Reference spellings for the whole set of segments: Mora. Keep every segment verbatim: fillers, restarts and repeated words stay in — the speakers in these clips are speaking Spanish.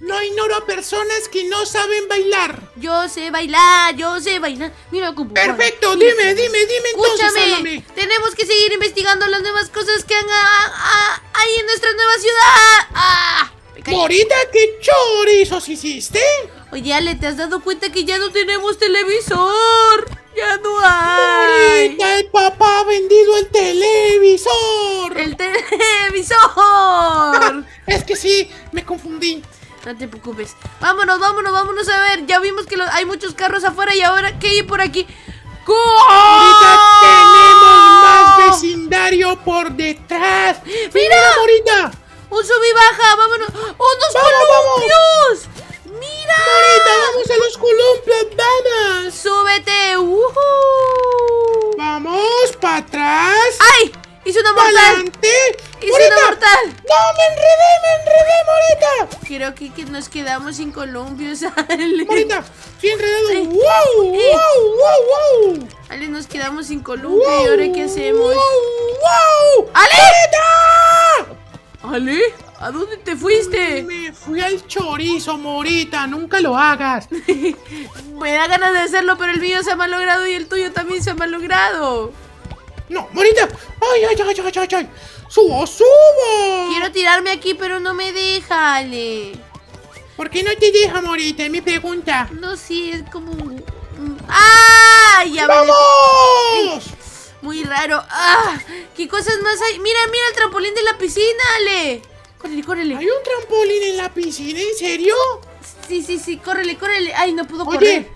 No ignoro a personas que no saben bailar. Yo sé bailar, yo sé bailar. Mira, como. Perfecto, dime, dime, dime, dime entonces. Escúchame, tenemos que seguir investigando las nuevas cosas que han ahí en nuestra nueva ciudad. Ah, Morita, ¿qué chorizos hiciste? Oye, Ale, ¿te has dado cuenta que ya no tenemos televisor? Ya no hay. Morita, el papá ha vendido el televisor. El televisor. Es que sí, me confundí. No te preocupes. Vámonos, vámonos, vámonos a ver. Ya vimos que lo, hay muchos carros afuera. Y ahora, ¿qué hay por aquí? ¡Gol! Ahorita tenemos más vecindario por detrás. ¡Mira! ¡Mira, Morita! Un sub y baja, vámonos. ¡Unos columpios! ¡Vamos! ¡Mira! Morita, vamos a los columpios, damas. ¡Súbete! ¡Uhú! ¡Vamos para atrás! ¡Ay! ¡Hice una mortal! ¡Adelante! ¡Hice Morita, una mortal! ¡No, me enredé, me enredé, Morita! Creo que, que nos quedamos sin columpios, Ale. Morita, estoy enredado. Ay. ¡Wow! Ay. ¡Wow! ¡Wow! ¡Wow! Ale, nos quedamos sin columpio. Wow, ¿y ahora qué hacemos? ¡Wow! ¡Wow! ¡Ale! ¡Morita! ¿Ale? ¿A dónde te fuiste? Me fui al chorizo, Morita. Nunca lo hagas. Me da ganas de hacerlo, pero el mío se ha malogrado y el tuyo también se ha malogrado. No, Morita. Ay, ay, ay, ay, ay, ay. Subo, subo. Quiero tirarme aquí, pero no me deja, Ale. ¿Por qué no te deja, Morita? Es mi pregunta. No, sí, es como... ¡Ah! Ya ¡vamos! Vale. Muy raro. ¡Ah! ¿Qué cosas más hay? Mira, mira el trampolín de la piscina, Ale. Córrele, córrele. ¿Hay un trampolín en la piscina? ¿En serio? Sí, sí, sí. Córrele, córrele. Ay, no puedo Oye, correr.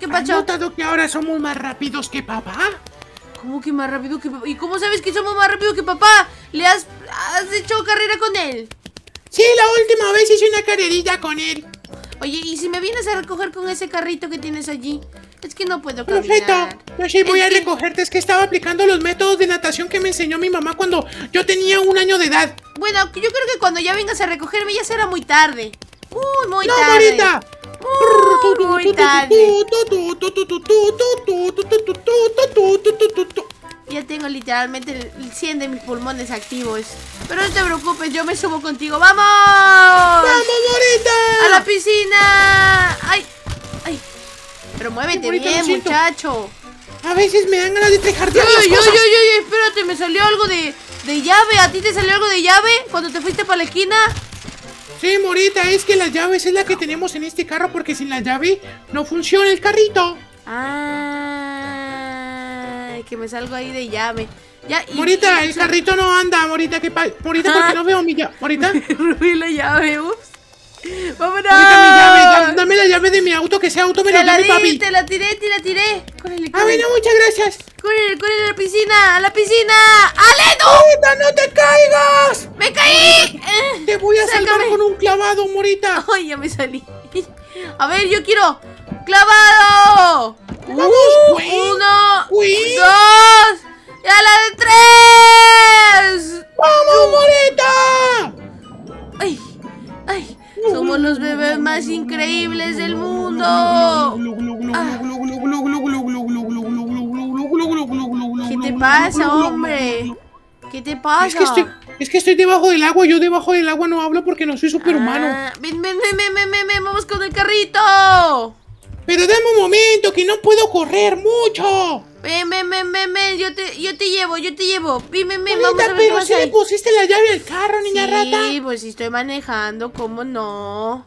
¿Qué pacho? ¿Has notado que ahora somos más rápidos que papá? ¿Cómo que más rápido que papá? ¿Y cómo sabes que somos más rápido que papá? ¿Le has, has hecho carrera con él? Sí, la última vez hice una carrerita con él. Oye, ¿y si me vienes a recoger con ese carrito que tienes allí? Es que no puedo caminar. Perfecto, yo sí voy a recogerte. Es que estaba aplicando los métodos de natación que me enseñó mi mamá cuando yo tenía un año de edad. Bueno, yo creo que cuando ya vengas a recogerme ya será muy tarde. Muy, muy tarde. ¡No, Morita! Muy tarde. Ya tengo literalmente el cien de mis pulmones activos. Pero no te preocupes, yo me subo contigo. ¡Vamos! ¡Vamos, Morita! ¡A la piscina! ¡Ay! ¡Ay! Pero muévete bien, muchacho. A veces me dan ganas de dejar de hacer las cosas. Yo, yo, yo, espérate, me salió algo de, de llave. ¿A ti te salió algo de llave cuando te fuiste para la esquina? Sí, Morita, es que las llaves es la que tenemos en este carro, porque sin la llave no funciona el carrito. Ah, que me salgo ahí de llave. Ya, y, Morita, y, y, el carrito no anda, Morita, que pa Morita, ah. ¿por qué no veo mi llave? Morita. Rubí la llave, ups. ¡Vámonos! Morita, mi llave, dame, dame la llave de mi auto, que sea auto, me la llame, papi. Te la tiré, te la tiré. Córrele, córrele. Ah, bueno, muchas gracias. Córrele, córrele a la piscina, a la piscina. ¡Ale, no! Morita, no te caigas. ¡Me caí! Te voy a Sácame. salvar con un clavado, Morita. Ay, ya me salí. A ver, yo quiero clavado. Vamos, uh, güey. Uno, güey. dos, y a la de tres. ¡Vamos, Morita! Ay, ay. Somos los bebés más increíbles del mundo. Ah. ¿Qué te pasa, hombre? ¿Qué te pasa? Es que estoy, es que estoy debajo del agua. Yo debajo del agua no hablo porque no soy superhumano. Ah. Ven, ven, ven, ven, ven, ven, vamos con el carrito. Pero dame un momento, que no puedo correr mucho. Ven, ven, ven, ven, ven. Yo te, yo te llevo, yo te llevo. Ven, ven, ven, vamos a ver. Pero si le pusiste la llave al carro, niña rata. Sí, pues si estoy manejando, ¿cómo no?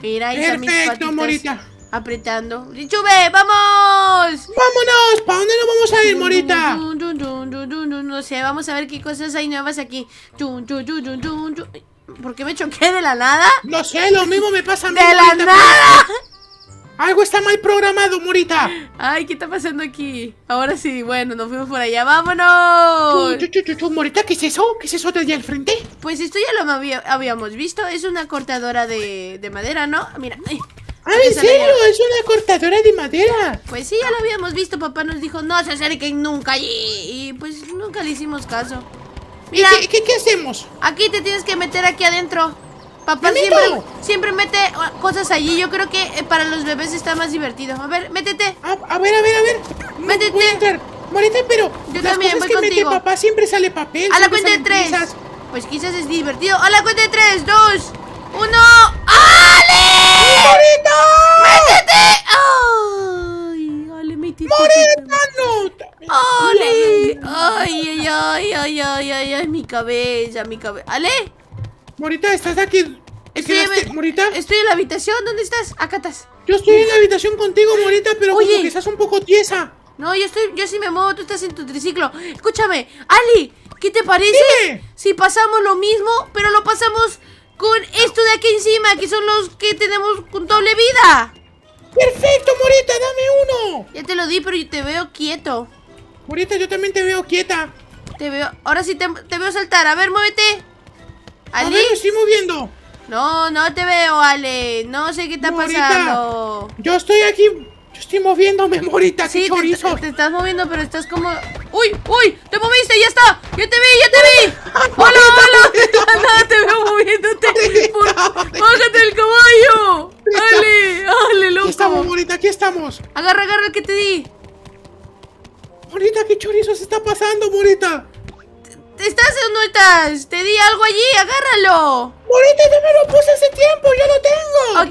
Mira, ahí están mis patitas. Perfecto, Morita. Apretando. ¡Chube, vamos! ¡Vámonos! ¿Para dónde nos vamos a ir, Morita? No sé, vamos a ver qué cosas hay nuevas aquí. ¿Por qué me choqué de la nada? No sé, lo mismo me pasa a mí. ¡De la nada! Algo está mal programado, Morita. Ay, ¿qué está pasando aquí? Ahora sí, bueno, nos fuimos por allá. ¡Vámonos! Chú, chú, chú, chú, Morita, ¿qué es eso? ¿Qué es eso de allá al frente? Pues esto ya lo había, habíamos visto. Es una cortadora de, de madera, ¿no? Mira. Ay, ah, ¿en serio? ¿Es una cortadora de madera? Pues sí, ya lo habíamos visto. Papá nos dijo, no se acerquen nunca allí. Y pues nunca le hicimos caso. Mira, ¿Qué, qué, qué hacemos? Aquí te tienes que meter aquí adentro. Papá siempre, siempre mete cosas allí. Yo creo que eh, para los bebés está más divertido. A ver, métete. A, a ver, a ver, a ver. Métete. Voy a entrar. Morita, pero yo las también cosas voy que contigo. Mete papá siempre sale papel. A la cuenta de tres. Piezas. Pues quizás es divertido. A la cuenta de tres, dos, uno. ¡Ale! cabella, mi cabella. ¡Ale! Morita, ¿estás aquí? Sí, me... Morita, estoy en la habitación. ¿Dónde estás? Acá estás. Yo estoy en la habitación contigo, Morita, pero oye, como que estás un poco tiesa. No, yo estoy, yo sí me muevo, tú estás en tu triciclo. Escúchame, Ali, ¿qué te parece? Dime. Si pasamos lo mismo, pero lo pasamos con esto de aquí encima, que son los que tenemos con doble vida. Perfecto, Morita, dame uno. Ya te lo di, pero yo te veo quieto. Morita, yo también te veo quieta. Te veo, ahora sí te, te veo saltar. A ver, muévete. Ali. A ver, me estoy moviendo. No, no te veo, Ale. No sé qué está Morita, pasando. Yo estoy aquí. Yo estoy moviéndome, Morita. Sí, qué chorizo. Te, te estás moviendo, pero estás como... ¡Uy, uy! ¡Te moviste! ¡Ya está! ¡Ya te vi, ya te vi! ¡Hola, Morita, hola! Morita, no, te veo moviéndote. Morita, por... Morita, ¡bájate el caballo! Morita. ¡Ale! ¡Ale, loco! Aquí estamos, Morita, aquí estamos. Agarra, agarra el que te di. Morita, qué chorizo se está pasando, Morita. ¿Estás o no estás? Te di algo allí, agárralo. Morita, yo me lo puse hace tiempo, yo lo tengo.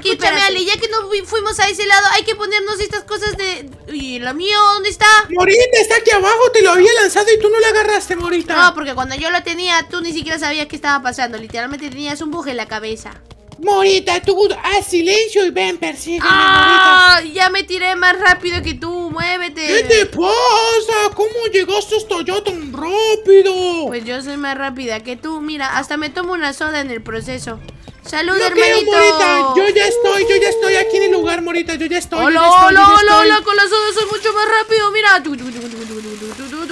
Ok, espérame, Ali, ya que no fuimos a ese lado, hay que ponernos estas cosas de... ¿Y la mía dónde está? Morita, está aquí abajo, te lo había lanzado y tú no la agarraste, Morita. No, porque cuando yo lo tenía, tú ni siquiera sabías qué estaba pasando. Literalmente tenías un bug en la cabeza. Morita, tú haz silencio y ven, persígueme, ah, Morita. Ya me tiré más rápido que tú, muévete. ¿Qué te pasa? ¿Cómo llegaste hasta yo tan rápido? Pues yo soy más rápida que tú, mira, hasta me tomo una soda en el proceso. ¡Salud, no hermanito! Creo, Morita. Yo ya estoy, yo ya estoy aquí en el lugar, Morita, yo ya estoy. ¡Hola, hola, hola, hola! Con la soda soy mucho más rápido, mira.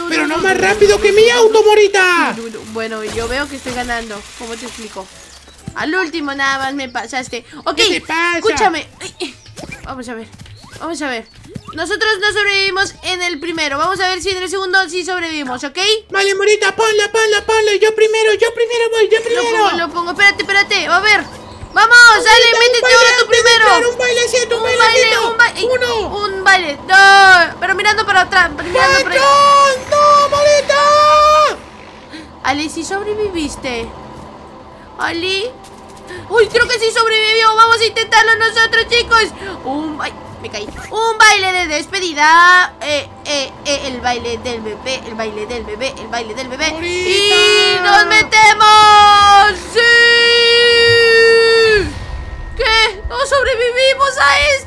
Pero no más rápido que mi auto, Morita. Bueno, yo veo que estoy ganando, ¿cómo te explico? Al último nada más me pasaste. Ok, ¿qué te pasa? Escúchame. Ay, vamos a ver, vamos a ver. Nosotros no sobrevivimos en el primero. Vamos a ver si en el segundo sí sobrevivimos, ¿ok? Vale, Morita, ponla, ponla, ponla. Yo primero, yo primero voy, yo primero. Lo pongo, lo pongo. Espérate, espérate, a ver. ¡Vamos! ¡Dale, métete ahora tú primero! ¡Un bailecito, un bailecito! Un baile, un baile. ¡Uno! ¡Un baile! ¡No! Pero mirando para atrás, mirando para ahí. ¡No, Morita! Ale, ¿sí sobreviviste? Ali. Uy, creo que sí sobrevivió. Vamos a intentarlo nosotros, chicos. Un ay, me caí. Un baile de despedida. Eh, eh, eh, el baile del bebé. El baile del bebé. El baile del bebé. ¡Morita! ¡Y nos metemos! ¡Sí! ¿Qué? ¿No sobrevivimos a eso?